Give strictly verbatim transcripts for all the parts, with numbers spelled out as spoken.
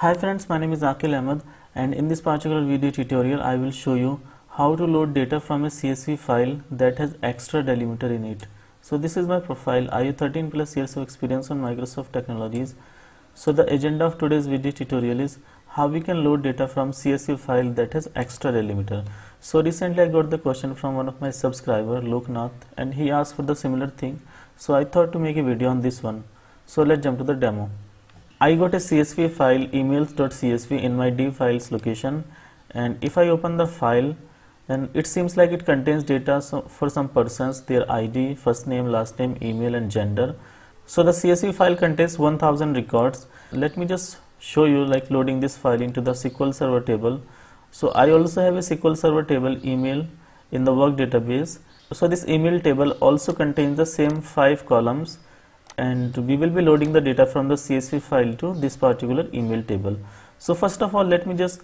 Hi friends, my name is Aqil Ahmed, and in this particular video tutorial I will show you how to load data from a C S V file that has extra delimiter in it. So this is my profile. I have thirteen plus years of experience on Microsoft technologies. So the agenda of today's video tutorial is how we can load data from C S V file that has extra delimiter. So recently I got the question from one of my subscriber, Lok Nath, and he asked for the similar thing. So I thought to make a video on this one. So let's jump to the demo. I got a C S V file emails dot C S V in my D files location, and if I open the file, then it seems like it contains data for some persons, their I D, first name, last name, email and gender. So the C S V file contains one thousand records. Let me just show you like loading this file into the S Q L Server table. So I also have a S Q L Server table email in the work database. So this email table also contains the same five columns, and we will be loading the data from the C S V file to this particular email table. So first of all, let me just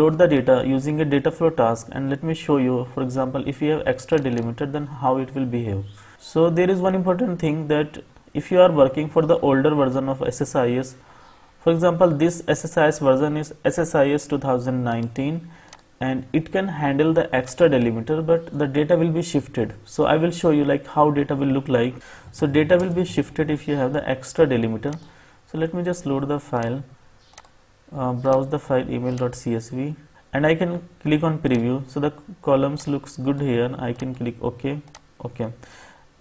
load the data using a data flow task, and let me show you, for example, if you have extra delimiter, then how it will behave. So there is one important thing, that if you are working for the older version of S S I S, for example, this S S I S version is S S I S twenty nineteen, and it can handle the extra delimiter, but the data will be shifted. So I will show you like how data will look like. So data will be shifted if you have the extra delimiter. So let me just load the file, uh, browse the file email dot C S V, and I can click on preview. So the columns looks good here. I can click OK, OK,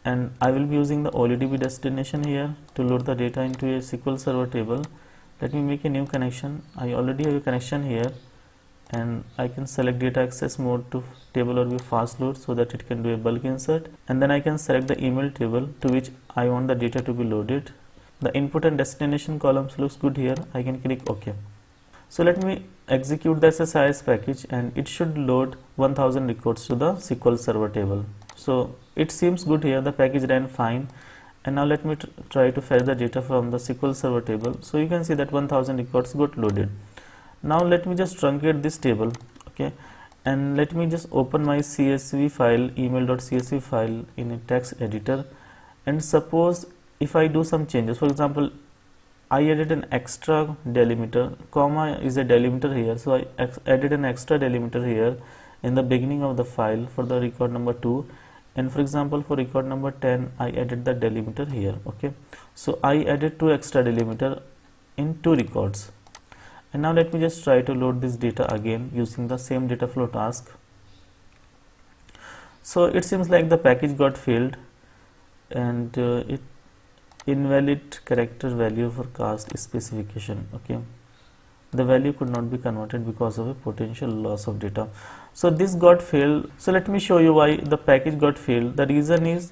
and I will be using the O L E D B destination here to load the data into a S Q L Server table. Let me make a new connection. I already have a connection here, and I can select data access mode to table or view fast load so that it can do a bulk insert, and then I can select the email table to which I want the data to be loaded. The input and destination columns looks good here. I can click OK. So let me execute the S S I S package, and it should load one thousand records to the S Q L Server table. So it seems good here, the package ran fine, and now let me try to fetch the data from the S Q L Server table. So you can see that one thousand records got loaded. Now let me just truncate this table, okay, and let me just open my C S V file, email dot C S V file in a text editor, and suppose if I do some changes, for example, I added an extra delimiter, comma is a delimiter here, so I added an extra delimiter here in the beginning of the file for the record number two, and for example for record number ten, I added the delimiter here, okay, so I added two extra delimiter in two records. And now let me just try to load this data again using the same data flow task. So it seems like the package got failed, and uh, it invalid character value for cast specification. Okay, the value could not be converted because of a potential loss of data. So this got failed. So let me show you why the package got failed. The reason is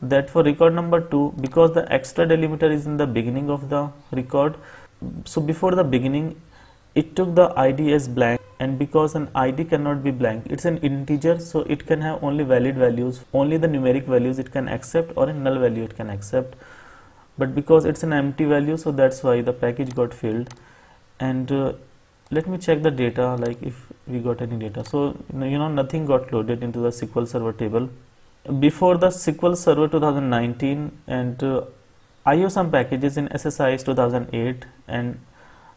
that for record number two, because the extra delimiter is in the beginning of the record, so before the beginning, it took the I D as blank, and because an I D cannot be blank, it's an integer, so it can have only valid values, only the numeric values it can accept, or a null value it can accept, but because it's an empty value, so that's why the package got failed. And uh, let me check the data, like if we got any data. So you know, nothing got loaded into the S Q L Server table before the S Q L Server twenty nineteen, and uh, I have some packages in S S I S two thousand eight, and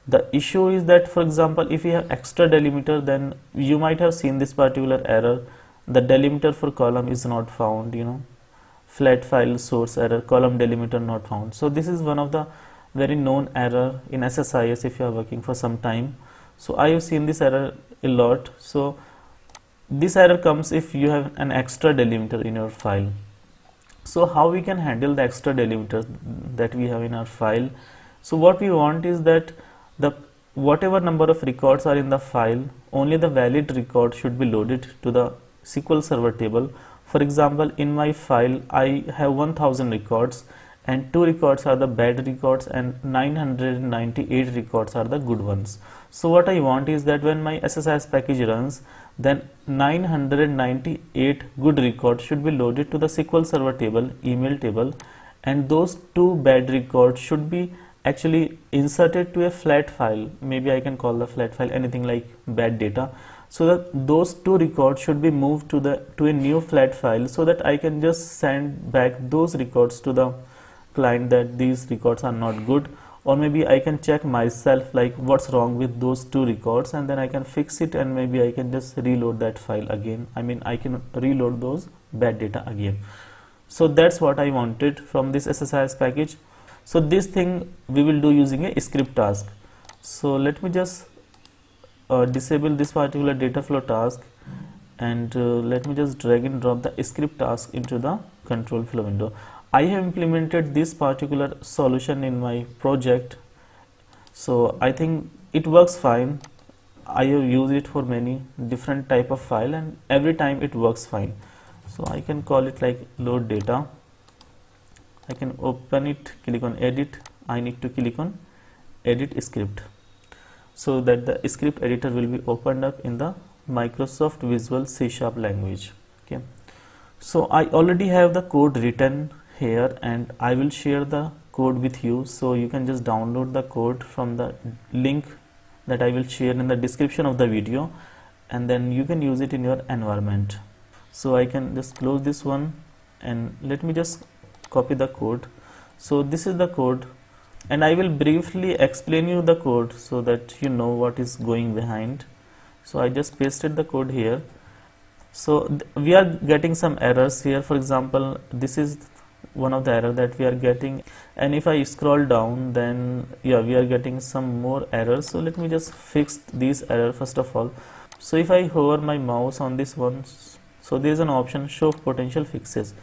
the issue is that, for example, if you have extra delimiter, then you might have seen this particular error. The delimiter for column is not found, you know, flat file source error, column delimiter not found. So this is one of the very known error in S S I S if you are working for some time. So I have seen this error a lot. So this error comes if you have an extra delimiter in your file. So how we can handle the extra delimiter that we have in our file? So what we want is that the whatever number of records are in the file, only the valid record should be loaded to the S Q L Server table. For example, in my file I have one thousand records, and two records are the bad records and nine hundred ninety-eight records are the good ones. So what I want is that when my S S I S package runs, then nine hundred ninety-eight good records should be loaded to the S Q L Server table, email table, and those two bad records should be actually inserted to a flat file. Maybe I can call the flat file anything like bad data. So that those two records should be moved to the to a new flat file, so that I can just send back those records to the client that these records are not good, or maybe I can check myself like what's wrong with those two records, and then I can fix it, and maybe I can just reload that file again. I mean, I can reload those bad data again. So that's what I wanted from this S S I S package. So this thing we will do using a script task. So let me just uh, disable this particular data flow task, and uh, let me just drag and drop the script task into the control flow window. I have implemented this particular solution in my project, so I think it works fine. I have used it for many different type of file, and every time it works fine. So I can call it like load data. I can open it, click on edit. I need to click on edit script so that the script editor will be opened up in the Microsoft Visual C Sharp language. Okay, so I already have the code written here, and I will share the code with you, so you can just download the code from the link that I will share in the description of the video, and then you can use it in your environment. So I can just close this one, and let me just copy the code. So this is the code, and I will briefly explain you the code so that you know what is going behind. So I just pasted the code here. So we are getting some errors here. For example, this is one of the error that we are getting, and if I scroll down, then yeah, we are getting some more errors. So let me just fix these error first of all. So if I hover my mouse on this one, so there is an option show potential fixes.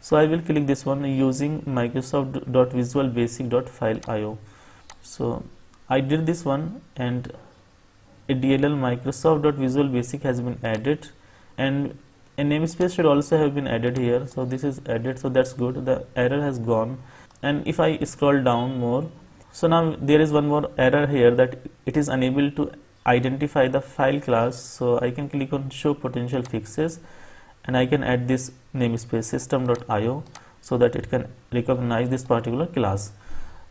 So I will click this one using Microsoft dot Visual Basic dot File I O. So I did this one, and a D L L Microsoft dot Visual Basic has been added, and a namespace should also have been added here. So this is added, so that's good. The error has gone. And if I scroll down more, so now there is one more error here that it is unable to identify the file class. So I can click on show potential fixes, and I can add this namespace system dot I O so that it can recognize this particular class.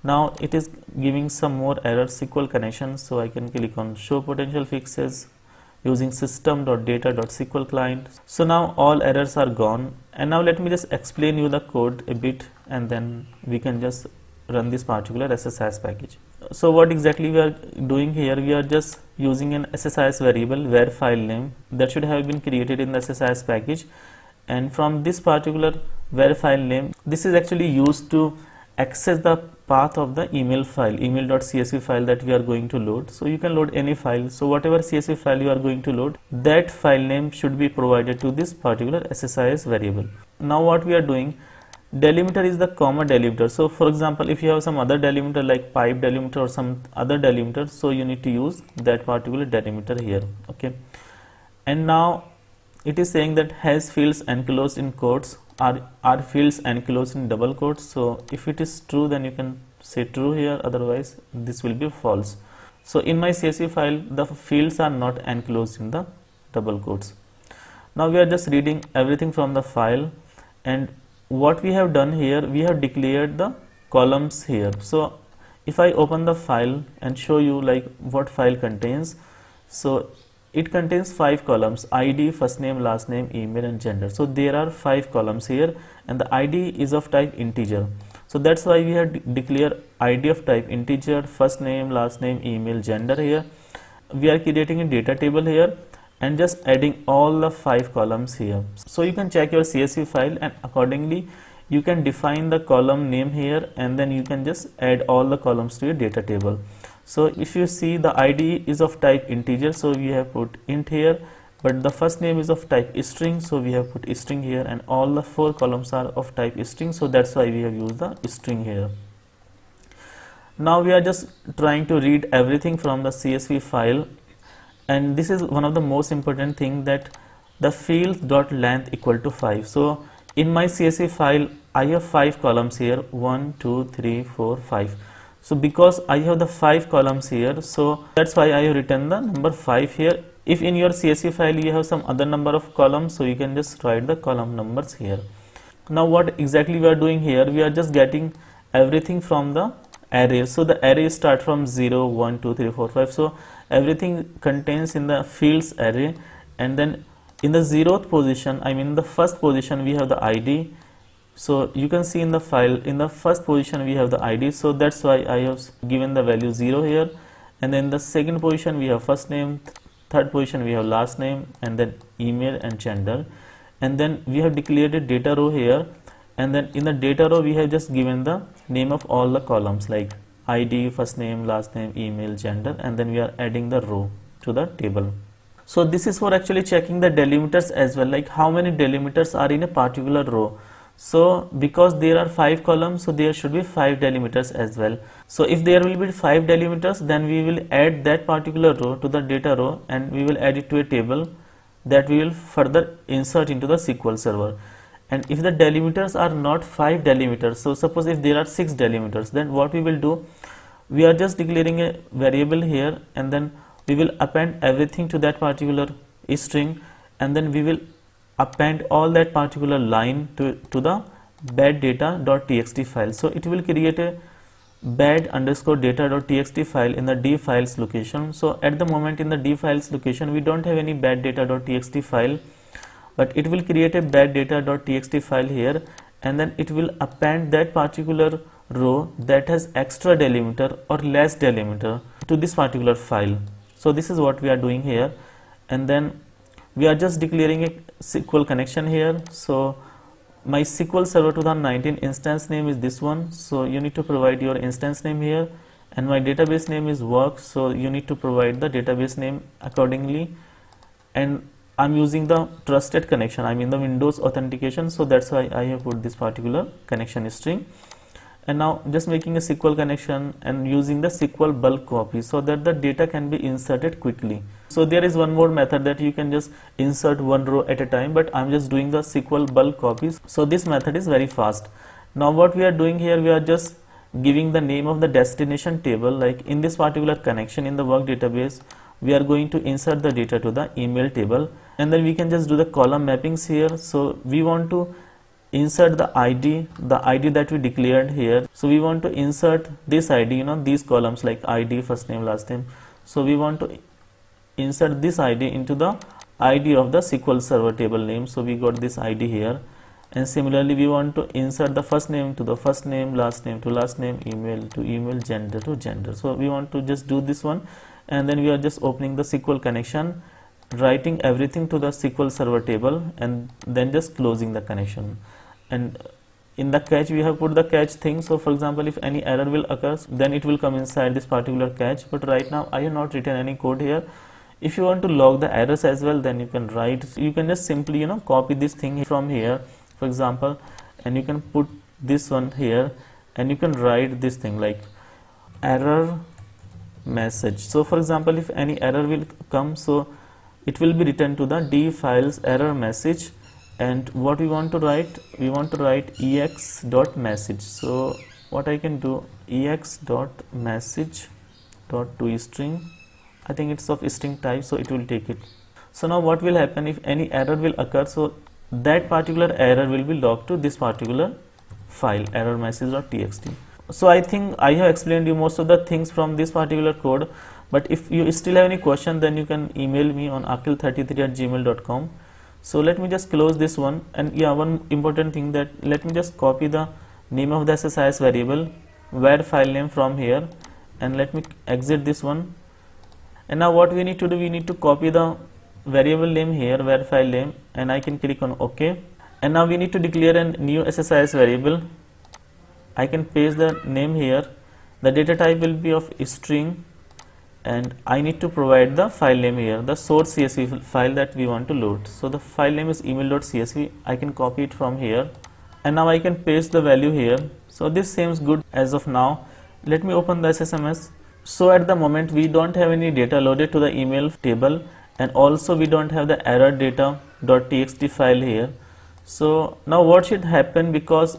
Now it is giving some more error S Q L connections, so I can click on show potential fixes using system dot data dot S Q L client. So now all errors are gone, and now let me just explain you the code a bit, and then we can just run this particular S S I S package. So what exactly we are doing here, we are just using an S S I S variable where file name that should have been created in the S S I S package, and from this particular where file name, this is actually used to access the path of the email file, email dot C S V file that we are going to load. So you can load any file, so whatever C S V file you are going to load, that file name should be provided to this particular S S I S variable. Now what we are doing, delimiter is the comma delimiter. So for example, if you have some other delimiter like pipe delimiter or some other delimiter, so you need to use that particular delimiter here. Okay, and now it is saying that has fields enclosed in quotes Are, are fields enclosed in double quotes. So if it is true, then you can say true here, otherwise this will be false. So in my C S V file, the fields are not enclosed in the double quotes. Now we are just reading everything from the file, and what we have done here, we have declared the columns here. So if I open the file and show you like what file contains, so it contains five columns: I D, first name, last name, email, and gender. So there are five columns here, and the I D is of type integer. So that's why we have declared I D of type integer, first name, last name, email, gender here. We are creating a data table here and just adding all the five columns here. So you can check your C S V file, and accordingly you can define the column name here, and then you can just add all the columns to your data table. So if you see, the I D is of type integer, so we have put int here, but the first name is of type string, so we have put string here, and all the four columns are of type string, so that's why we have used the string here. Now we are just trying to read everything from the C S V file, and this is one of the most important thing, that the field dot length equal to five. So in my C S V file, I have five columns here, one two three four five. So because I have the five columns here, so that's why I have written the number five here. If in your C S V file you have some other number of columns, so you can just write the column numbers here. Now what exactly we are doing here, we are just getting everything from the array. So the array start from zero, one, two, three, four, five. So everything contains in the fields array, and then in the zeroth position, I mean the first position, we have the I D. So you can see in the file, in the first position we have the I D, so that's why I have given the value zero here, and then the second position we have first name, third position we have last name, and then email and gender, and then we have declared a data row here, and then in the data row we have just given the name of all the columns like I D, first name, last name, email, gender, and then we are adding the row to the table. So this is for actually checking the delimiters as well, like how many delimiters are in a particular row. So because there are five columns, so there should be five delimiters as well. So if there will be five delimiters, then we will add that particular row to the data row and we will add it to a table that we will further insert into the S Q L Server. And if the delimiters are not five delimiters, so suppose if there are six delimiters, then what we will do, we are just declaring a variable here, and then we will append everything to that particular string, and then we will append all that particular line to, to the bad_data.txt file. So it will create a bad underscore data.txt file in the D files location. So at the moment in the D files location we don't have any bad data.txt file, but it will create a bad data.txt file here, and then it will append that particular row that has extra delimiter or less delimiter to this particular file. So this is what we are doing here, and then we are just declaring a S Q L connection here. So my S Q L Server two thousand nineteen instance name is this one, so you need to provide your instance name here, and my database name is work, so you need to provide the database name accordingly, and I'm using the trusted connection, I mean the Windows authentication, so that's why I have put this particular connection string. And now just making a S Q L connection and using the S Q L bulk copy so that the data can be inserted quickly. So there is one more method that you can just insert one row at a time, but I'm just doing the S Q L bulk copies. So this method is very fast. Now what we are doing here, we are just giving the name of the destination table, like in this particular connection in the work database we are going to insert the data to the email table, and then we can just do the column mappings here. So we want to insert the I D, the I D that we declared here, so we want to insert this I D, you know, these columns like I D, first name, last name, so we want to insert this I D into the I D of the S Q L Server table name, so we got this I D here, and similarly we want to insert the first name to the first name, last name to last name, email to email, gender to gender. So we want to just do this one, and then we are just opening the S Q L connection, writing everything to the S Q L Server table, and then just closing the connection. And in the catch we have put the catch thing, so for example if any error will occur, then it will come inside this particular catch, but right now I have not written any code here. If you want to log the errors as well, then you can write, you can just simply, you know, copy this thing from here, for example, and you can put this one here, and you can write this thing like error message. So for example if any error will come, so it will be written to the D files error message, and what we want to write, we want to write ex.message. So what I can do, ex.message.toString, I think it's of string type, so it will take it. So now what will happen, if any error will occur, so that particular error will be logged to this particular file error message.txt. So I think I have explained you most of the things from this particular code, but if you still have any question, then you can email me on aqil thirty three at gmail dot com. So let me just close this one, and yeah, one important thing that let me just copy the name of the S S I S variable var file name from here, and let me exit this one. And now what we need to do, we need to copy the variable name here var file name, and I can click on OK. And now we need to declare a new S S I S variable. I can paste the name here, the data type will be of string, and I need to provide the file name here, the source C S V file that we want to load. So the file name is email dot C S V, I can copy it from here, and now I can paste the value here. So this seems good as of now. Let me open the S S M S. So at the moment we don't have any data loaded to the email table, and also we don't have the error data.txt file here. So now what should happen, because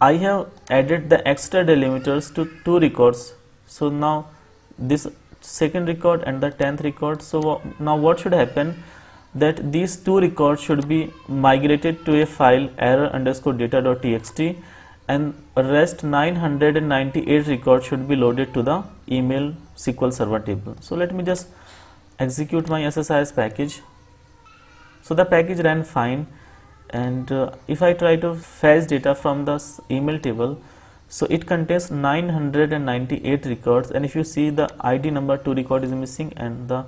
I have added the extra delimiters to two records, so now this second record and the tenth record. So now what should happen, that these two records should be migrated to a file error underscore data.txt, and rest nine hundred ninety eight records should be loaded to the email S Q L Server table. So let me just execute my S S I S package. So the package ran fine, and uh, if I try to fetch data from the email table, so it contains nine hundred ninety-eight records, and if you see the I D number two record is missing and the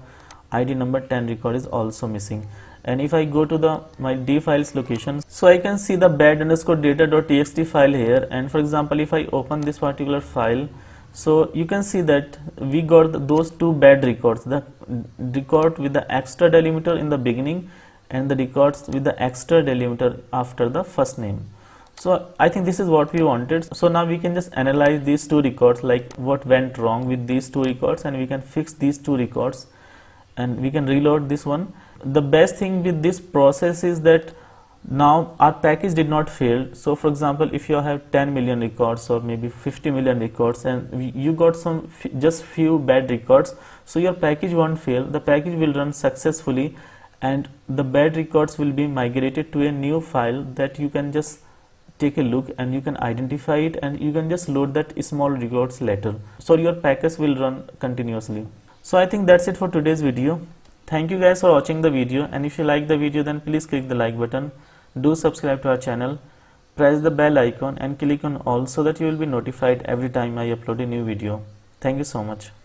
I D number ten record is also missing. And if I go to the my D files location, so I can see the bad underscore data dot t x t file here. And for example, if I open this particular file, so you can see that we got those two bad records, the record with the extra delimiter in the beginning and the records with the extra delimiter after the first name. So I think this is what we wanted. So now we can just analyze these two records, like what went wrong with these two records, and we can fix these two records and we can reload this one. The best thing with this process is that now our package did not fail. So for example, if you have ten million records or maybe fifty million records and you got some just few bad records, so your package won't fail. The package will run successfully and the bad records will be migrated to a new file that you can just take a look and you can identify it, and you can just load that small records later. So your package will run continuously. So I think that's it for today's video. Thank you guys for watching the video, and if you like the video then please click the like button, do subscribe to our channel, press the bell icon and click on all so that you will be notified every time I upload a new video. Thank you so much.